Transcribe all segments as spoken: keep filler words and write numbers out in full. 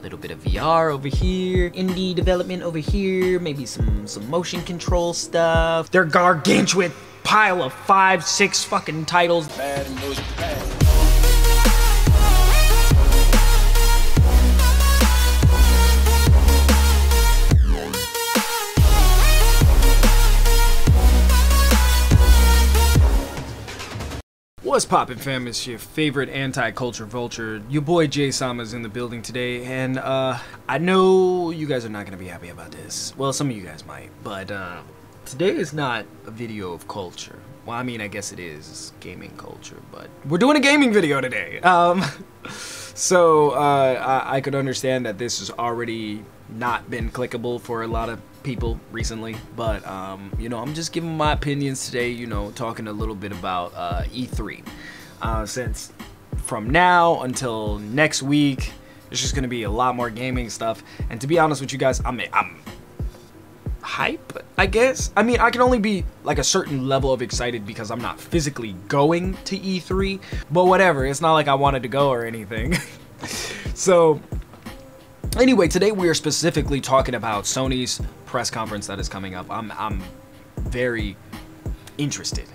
Little bit of V R over here, indie development over here, maybe some some motion control stuff. They're gargantuan pile of five, six fucking titles. Bad and most bad. What's poppin' fam, it's your favorite anti-culture vulture. Your boy Jay Sama's in the building today, and uh, I know you guys are not gonna be happy about this. Well, some of you guys might, but uh, today is not a video of culture. Well, I mean, I guess it is gaming culture, but we're doing a gaming video today. Um, so uh, I, I could understand that this has already not been clickable for a lot of people recently, but um you know, I'm just giving my opinions today, you know, talking a little bit about uh E three, uh since from now until next week it's just gonna be a lot more gaming stuff. And to be honest with you guys, I'm I'm hype, I guess. I mean, I can only be like a certain level of excited because I'm not physically going to E three, but whatever, it's not like I wanted to go or anything. So anyway, today we are specifically talking about Sony's press conference that is coming up. I'm, I'm very interested,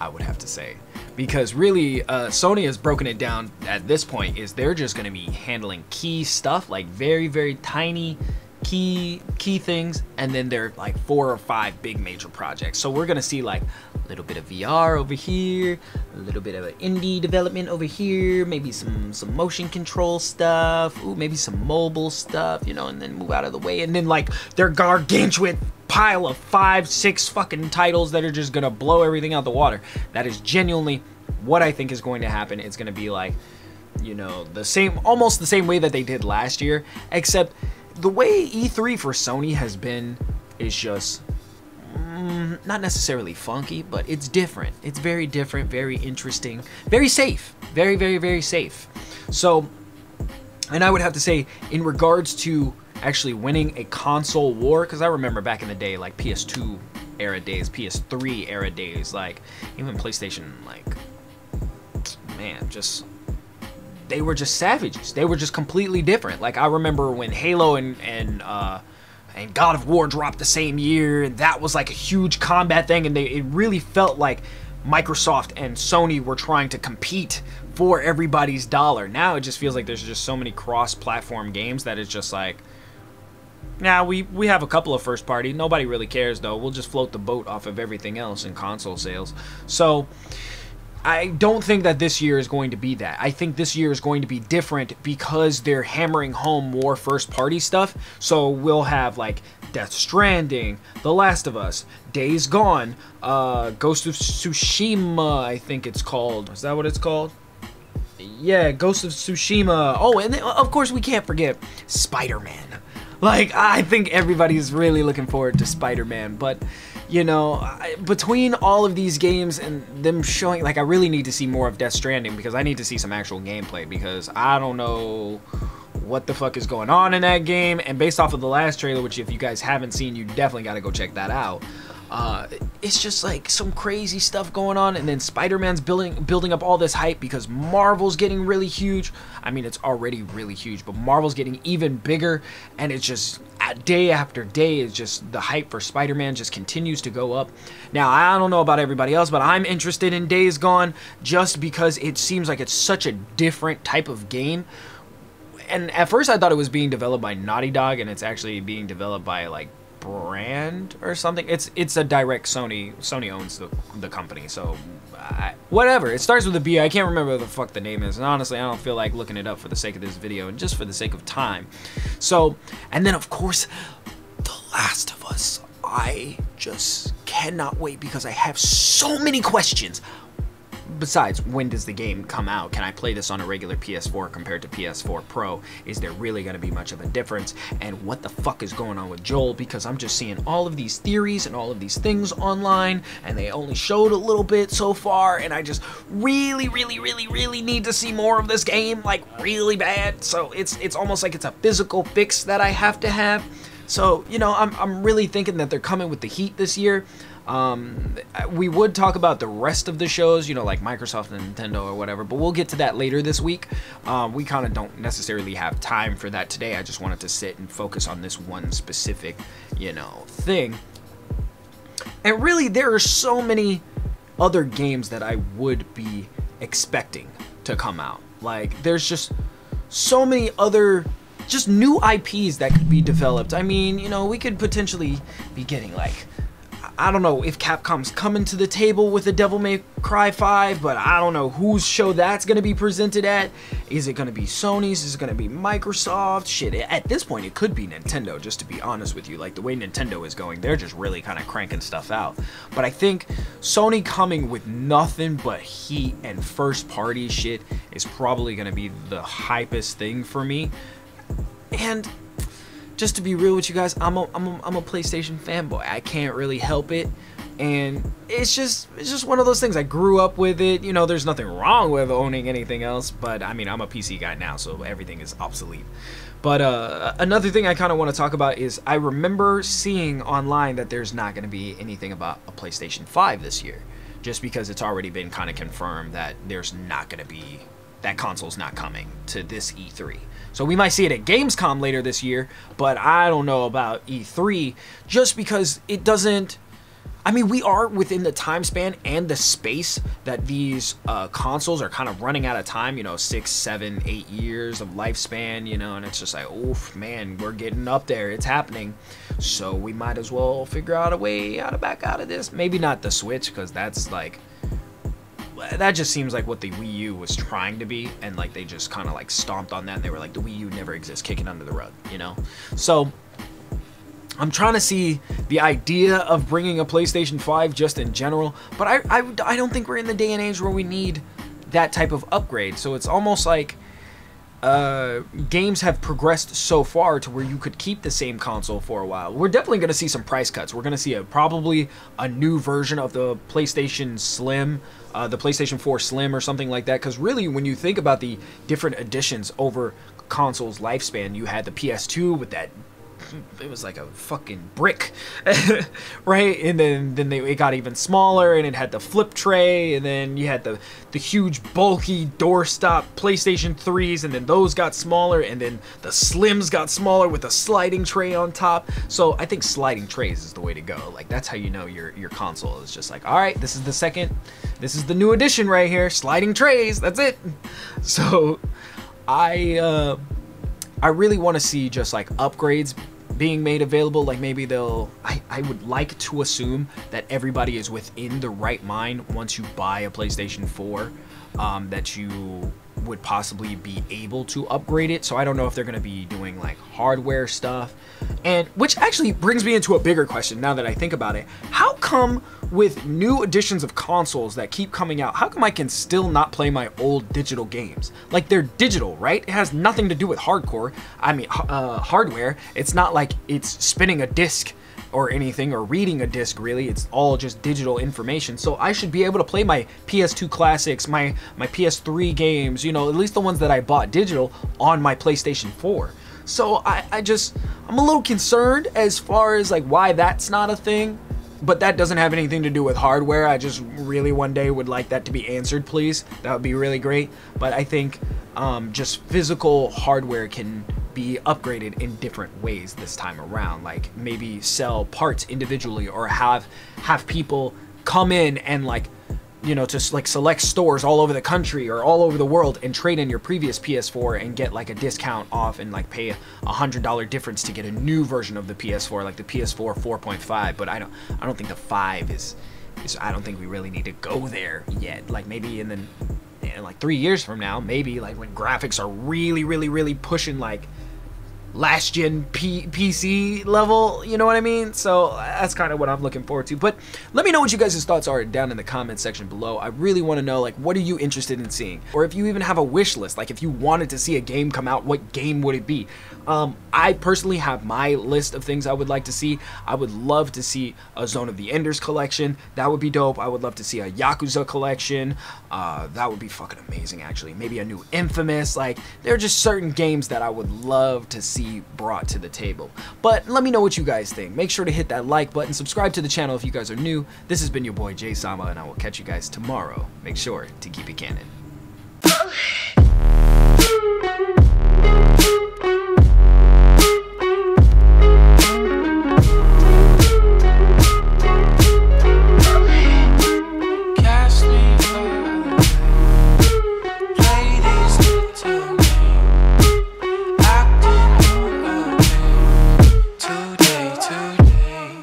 I would have to say, because really uh, Sony has broken it down at this point is they're just going to be handling key stuff, like very, very tiny key, key things. And then they're like four or five big major projects. So we're going to see like a little bit of V R over here, a little bit of an indie development over here, maybe some, some motion control stuff, ooh, maybe some mobile stuff, you know, and then move out of the way. And then like their gargantuan pile of five, six fucking titles that are just going to blow everything out the water. That is genuinely what I think is going to happen. It's going to be like, you know, the same, almost the same way that they did last year, except the way E three for Sony has been is just mm, not necessarily funky, but it's different. It's very different, very interesting, very safe, very, very, very safe. So, and I would have to say in regards to actually winning a console war, because I remember back in the day, like P S two era days, P S three era days, like even PlayStation, like, man, just... they were just savages. They were just completely different. Like I remember when Halo and and uh, and God of War dropped the same year, and that was like a huge combat thing, and they it really felt like Microsoft and Sony were trying to compete for everybody's dollar. Now it just feels like there's just so many cross-platform games that it's just like, nah, we we have a couple of first party. Nobody really cares though. We'll just float the boat off of everything else in console sales. So I don't think that this year is going to be that. I think this year is going to be different because they're hammering home more first-party stuff. So we'll have, like, Death Stranding, The Last of Us, Days Gone, uh, Ghost of Tsushima, I think it's called. Is that what it's called? Yeah, Ghost of Tsushima. Oh, and then, of course we can't forget Spider-Man. Like, I think everybody's really looking forward to Spider-Man, but... you know, I, between all of these games and them showing, like, I really need to see more of Death Stranding because I need to see some actual gameplay because I don't know what the fuck is going on in that game. And based off of the last trailer, which if you guys haven't seen, you definitely got to go check that out. Uh, it's just like some crazy stuff going on. And then Spider-Man's building, building up all this hype because Marvel's getting really huge. I mean, it's already really huge, but Marvel's getting even bigger. And it's just... day after day is just the hype for Spider-Man just continues to go up. Now I don't know about everybody else, but I'm interested in Days Gone just because it seems like it's such a different type of game. And at first I thought it was being developed by Naughty Dog, and it's actually being developed by like Brand or something. It's it's a direct Sony. Sony owns the, the company, so I, whatever. It starts with a B. I can't remember what the fuck the name is, and honestly, I don't feel like looking it up for the sake of this video and just for the sake of time. So, and then of course, The Last of Us. I just cannot wait because I have so many questions. Besides, when does the game come out? Can I play this on a regular P S four compared to P S four Pro? Is there really going to be much of a difference? And what the fuck is going on with Joel? Because I'm just seeing all of these theories and all of these things online, and they only showed a little bit so far, and I just really, really, really, really need to see more of this game, like really bad. So it's it's almost like it's a physical fix that I have to have. So, you know, I'm, I'm really thinking that they're coming with the heat this year. Um, we would talk about the rest of the shows, you know, like Microsoft and Nintendo or whatever, but we'll get to that later this week. Um, we kind of don't necessarily have time for that today. I just wanted to sit and focus on this one specific, you know, thing. And really, there are so many other games that I would be expecting to come out. Like, there's just so many other just new I Ps that could be developed. I mean, you know, we could potentially be getting, like, I don't know if Capcom's coming to the table with a Devil May Cry five, but I don't know whose show that's going to be presented at. Is it going to be Sony's? Is it going to be Microsoft? Shit, at this point, it could be Nintendo, just to be honest with you. Like, the way Nintendo is going, they're just really kind of cranking stuff out. But I think Sony coming with nothing but heat and first-party shit is probably going to be the hypest thing for me. And just to be real with you guys, I'm a, I'm a, I'm a PlayStation fanboy. I can't really help it. And it's just it's just one of those things. I grew up with it. You know, there's nothing wrong with owning anything else. But, I mean, I'm a P C guy now, so everything is obsolete. But uh, another thing I kind of want to talk about is I remember seeing online that there's not going to be anything about a PlayStation five this year. Just because it's already been kind of confirmed that there's not going to be... that console's not coming to this E three. So we might see it at Gamescom later this year, but I don't know about E three, just because it doesn't... I mean, we are within the time span and the space that these uh, consoles are kind of running out of time, you know, six, seven, eight years of lifespan, you know, and it's just like, oof, man, we're getting up there. It's happening. So we might as well figure out a way out of back out of this. Maybe not the Switch, because that's like... that just seems like what the Wii U was trying to be, and like they just kind of like stomped on that, and they were like, the Wii U never exists, kicking under the rug, you know? So I'm trying to see the idea of bringing a PlayStation five just in general, but I, I, I don't think we're in the day and age where we need that type of upgrade. So it's almost like uh, games have progressed so far to where you could keep the same console for a while. We're definitely going to see some price cuts. We're going to see a, probably a new version of the PlayStation Slim, Uh, the PlayStation four Slim or something like that, because really when you think about the different editions over consoles' lifespan, you had the P S two with that, it was like a fucking brick, right? And then then they, it got even smaller, and it had the flip tray, and then you had the the huge bulky doorstop PlayStation threes, and then those got smaller, and then the Slims got smaller with a sliding tray on top. So I think sliding trays is the way to go. Like, that's how you know your your console is just like, all right, this is the second, this is the new edition right here, sliding trays, that's it. So I uh I really want to see just like upgrades being made available. Like, maybe they'll, I, I would like to assume that everybody is within the right mind once you buy a PlayStation four, um, that you would possibly be able to upgrade it. So I don't know if they're going to be doing like hardware stuff, and which actually brings me into a bigger question now that I think about it. How come with new editions of consoles that keep coming out, how come I can still not play my old digital games? Like, they're digital, right? It has nothing to do with hardcore. I mean, uh, hardware. It's not like it's spinning a disc or anything, or reading a disc, really. It's all just digital information. So I should be able to play my P S two classics, my, my P S three games, you know, at least the ones that I bought digital on my PlayStation four. So I, I just, I'm a little concerned as far as like why that's not a thing, but that doesn't have anything to do with hardware. I just really one day would like that to be answered, please. That would be really great. But I think um, just physical hardware can be upgraded in different ways this time around. Like, maybe sell parts individually, or have have people come in and, like, you know, to like select stores all over the country or all over the world and trade in your previous P S four and get like a discount off, and like pay a hundred dollar difference to get a new version of the P S four, like the P S four four point five. But I don't I don't think the five is is I don't think we really need to go there yet. Like, maybe in the in like three years from now, maybe like when graphics are really really really pushing like last gen P PC level, you know what I mean? So that's kind of what I'm looking forward to. But let me know what you guys' thoughts are down in the comment section below. I really want to know, like, what are you interested in seeing? Or if you even have a wish list, like if you wanted to see a game come out, what game would it be? Um, I personally have my list of things I would like to see. I would love to see a Zone of the Enders collection. That would be dope. I would love to see a Yakuza collection. Uh, that would be fucking amazing, actually. Maybe a new Infamous. Like, there are just certain games that I would love to see he brought to the table. But let me know what you guys think. Make sure to hit that like button, subscribe to the channel if you guys are new. This has been your boy Jay Sama, and I will catch you guys tomorrow. Make sure to keep it canon.